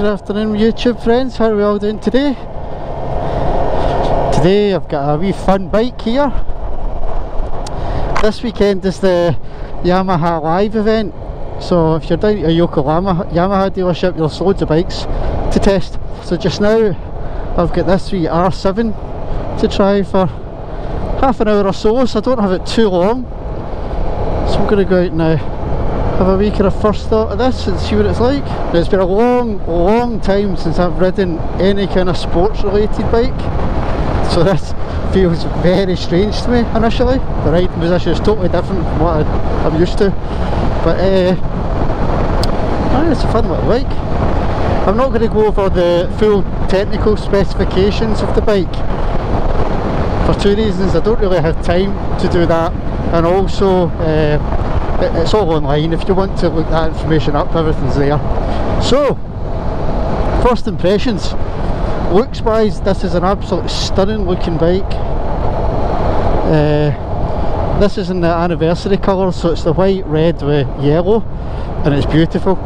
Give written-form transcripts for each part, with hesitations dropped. Good afternoon YouTube friends, how are we all doing today? Today I've got a wee fun bike here. This weekend is the Yamaha live event, so if you're down at a Yokohama Yamaha dealership there's loads of bikes to test. So just now I've got this wee R7 to try for half an hour or so, so I don't have it too long. So I'm going to go out now, have a wee kind of first thought of this and see what it's like. Now, it's been a long time since I've ridden any kind of sports related bike, so this feels very strange to me initially. The riding position is totally different from what I'm used to, but it's a fun little bike. I'm not going to go over the full technical specifications of the bike for two reasons. I don't really have time to do that, and also it's all online. If you want to look that information up, everything's there. So, first impressions. Looks wise, this is an absolute stunning looking bike. This is in the anniversary colours, so it's the white, red with yellow, and it's beautiful.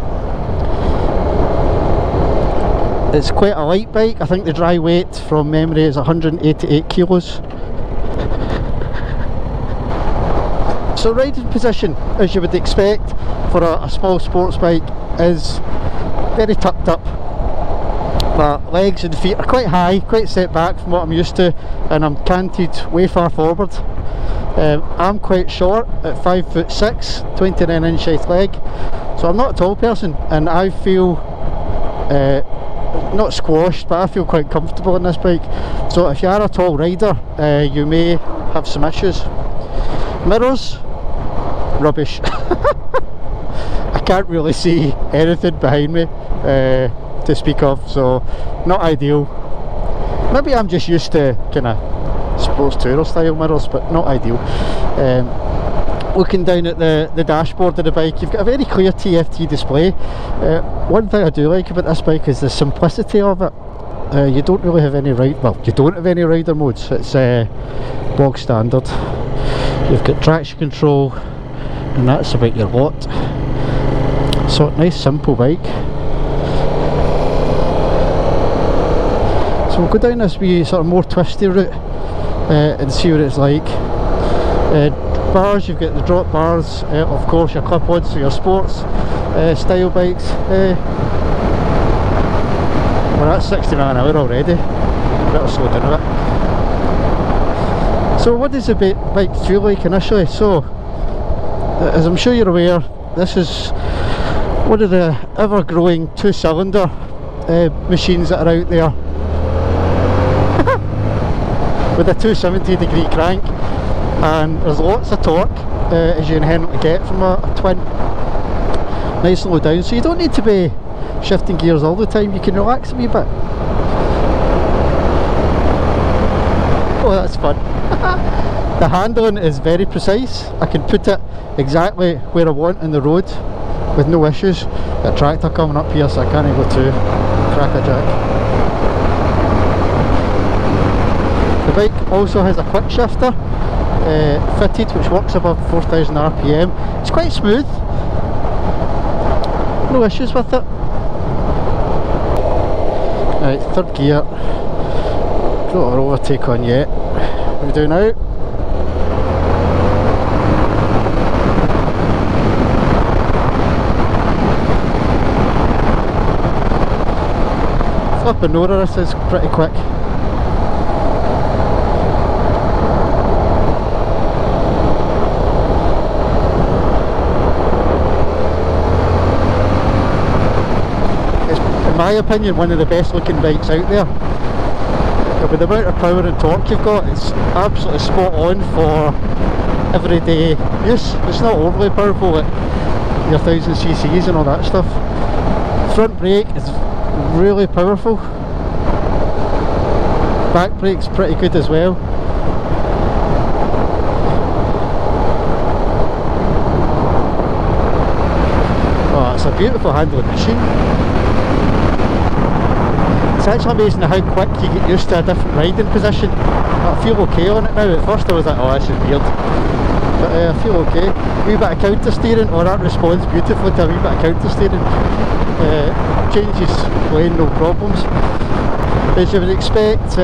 It's quite a light bike. I think the dry weight from memory is 188 kilos. So riding position, as you would expect for a small sports bike, is very tucked up. My legs and feet are quite high, quite set back from what I'm used to, and I'm canted way far forward. I'm quite short at 5'6", 29 inch height leg, so I'm not a tall person, and I feel not squashed, but I feel quite comfortable in this bike. So if you are a tall rider, you may have some issues. Mirrors, rubbish. I can't really see anything behind me to speak of, so not ideal. Maybe I'm just used to kind of sports tourer style mirrors, but not ideal. Looking down at the dashboard of the bike, you've got a very clear TFT display. One thing I do like about this bike is the simplicity of it. You don't really have any rider modes. It's bog standard. You've got traction control, and that's about your lot. So, nice simple bike. So we'll go down this wee sort of more twisty route and see what it's like. Bars, you've got the drop bars, of course your clip-ons, so your sports style bikes. Well, that's 60 mile an hour already. Better slow down a bit. So what does the bike feel like initially? So, as I'm sure you're aware, this is one of the ever-growing two-cylinder machines that are out there with a 270 degree crank, and there's lots of torque as you inherently get from a twin. Nice and low down, so you don't need to be shifting gears all the time, you can relax a wee bit. Oh, that's fun. The handling is very precise. I can put it exactly where I want in the road with no issues. The tractor coming up here, so I can't go to crack a jack. The bike also has a quick shifter fitted, which works above 4000 RPM. It's quite smooth. No issues with it. Right, third gear. Don't have an overtake on yet. What do we do now? Flipping over, this is pretty quick. It's, in my opinion, one of the best looking bikes out there. With the amount of power and torque you've got, it's absolutely spot on for everyday use. It's not overly powerful, like your 1000 cc's and all that stuff. Front brake is really powerful. Back brake's pretty good as well. Oh, it's a beautiful handling machine. It's actually amazing how quick you get used to a different riding position. I feel okay on it now. At first I was like, oh, this is weird, but I feel okay. A wee bit of counter steering, oh, that responds beautifully to a wee bit of counter steering. changes lane, no problems. As you would expect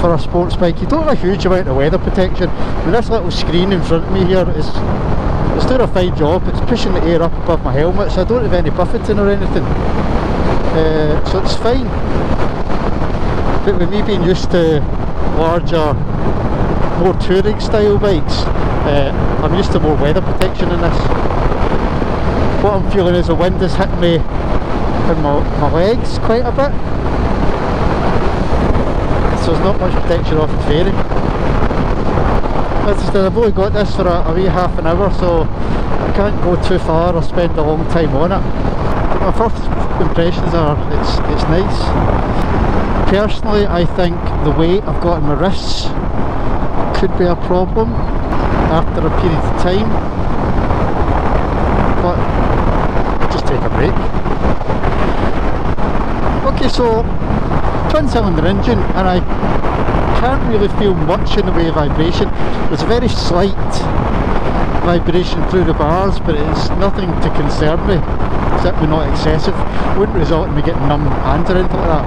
for a sports bike, you don't have a huge amount of weather protection. With this little screen in front of me here, it's doing a fine job. It's pushing the air up above my helmet, so I don't have any buffeting or anything, so it's fine. But with me being used to larger, more touring style bikes, I'm used to more weather protection in this. What I'm feeling is the wind is hitting me in my legs quite a bit, so there's not much protection off the fairing. As I said, I've only got this for a wee half an hour, so I can't go too far or spend a long time on it. My first impressions are it's nice. Personally, I think the weight I've got in my wrists could be a problem after a period of time, but just take a break. Okay, so twin cylinder engine, and I can't really feel much in the way of vibration. There's a very slight vibration through the bars, but it's nothing to concern me, except we're not excessive. It wouldn't result in me getting numb hands or anything like that.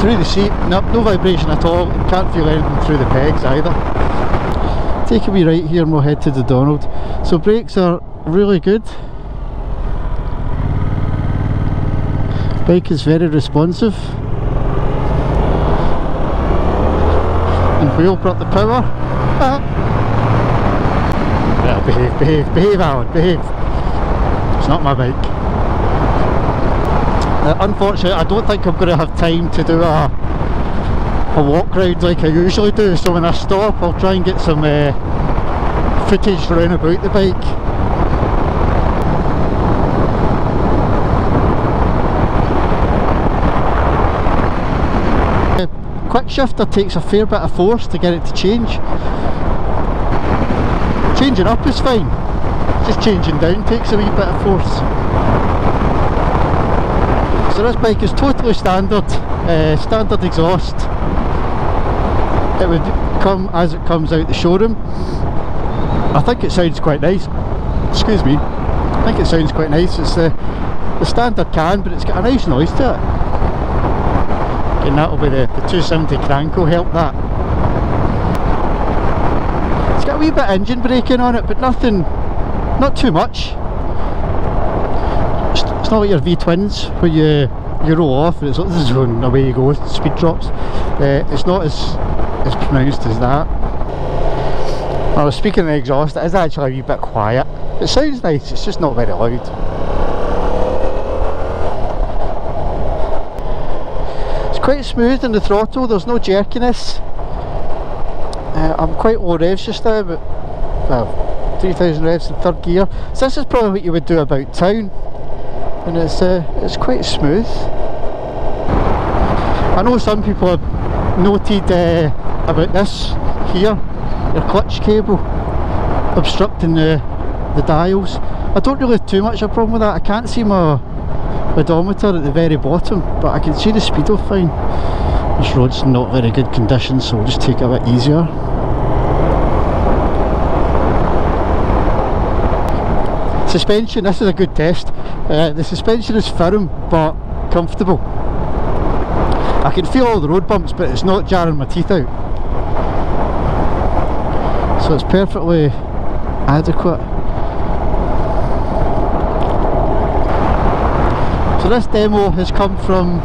Through the seat, no vibration at all. You can't feel anything through the pegs either. Take a wee right here and we'll head to the Donald. So brakes are really good. Bike is very responsive. And wheel brought the power. Well, behave Alan, behave. It's not my bike. Unfortunately, I don't think I'm going to have time to do a walk round like I usually do, so when I stop I'll try and get some footage around about the bike. Quick shifter takes a fair bit of force to get it to change. Changing up is fine, just changing down takes a wee bit of force. So this bike is totally standard, standard exhaust. It would come as it comes out the showroom. I think it sounds quite nice. Excuse me. I think it sounds quite nice. It's the standard can, but it's got a nice noise to it. And that'll be the 270 crank will help that. It's got a wee bit of engine braking on it, but nothing, not too much. It's not like your V-twins where you roll off and it's like zzz, and away you go, speed drops. It's not as pronounced as that. Well, speaking of the exhaust, it is actually a wee bit quiet. It sounds nice, it's just not very loud. Quite smooth in the throttle, there's no jerkiness. I'm quite low revs just now, but well, 3000 revs in third gear, so this is probably what you would do about town, and it's quite smooth. I know some people have noted about this here, your clutch cable obstructing the dials. I don't really have too much of a problem with that. I can't see my odometer at the very bottom, but I can see the speedo fine. This road's in not very good condition, so we'll just take it a bit easier. Suspension, this is a good test. The suspension is firm but comfortable. I can feel all the road bumps, but it's not jarring my teeth out, so it's perfectly adequate. So this demo has come from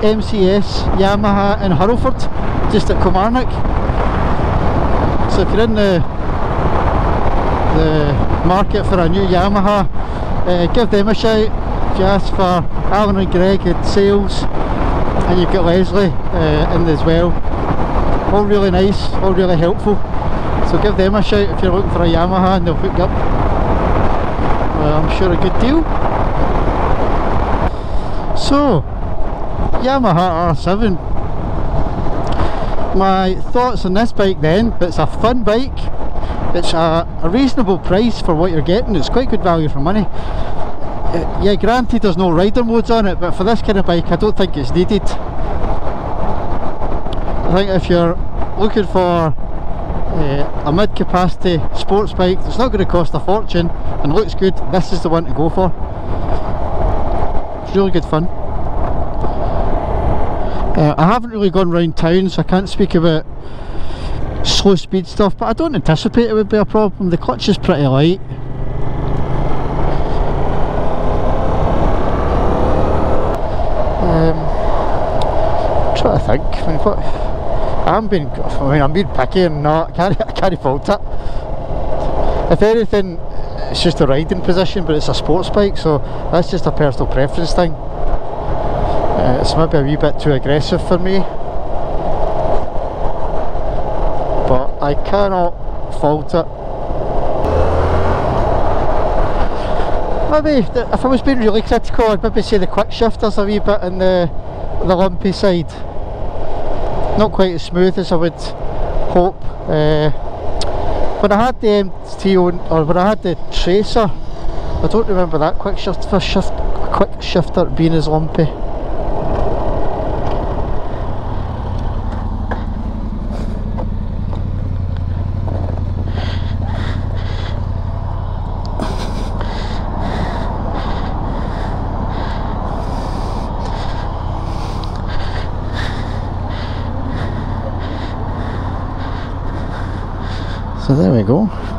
MCS Yamaha in Hurlford, just at Kilmarnock. So if you're in the market for a new Yamaha, give them a shout. If you ask for Alan and Greg at sales, and you've got Leslie in as well. All really nice, all really helpful. So give them a shout if you're looking for a Yamaha, and they'll hook you up. I'm sure a good deal. So, Yamaha R7. My thoughts on this bike then: it's a fun bike, it's a reasonable price for what you're getting, it's quite good value for money. Yeah, granted there's no rider modes on it, but for this kind of bike I don't think it's needed. I think if you're looking for a mid-capacity sports bike that's not going to cost a fortune and looks good, this is the one to go for. it's really good fun. I haven't really gone round town, so I can't speak about slow speed stuff, but I don't anticipate it would be a problem. The clutch is pretty light. I'm trying to think. I mean, what, I'm being picky and not, I can't fault it. If anything, it's just a riding position, but it's a sports bike, so that's just a personal preference thing. It's maybe a wee bit too aggressive for me, but I cannot fault it. Maybe, if I was being really critical, I'd maybe say the quick shifter's a wee bit on the lumpy side. Not quite as smooth as I would hope. When I had the MT on, or when I had the Tracer, I don't remember that quick shifter being as lumpy. So there we go.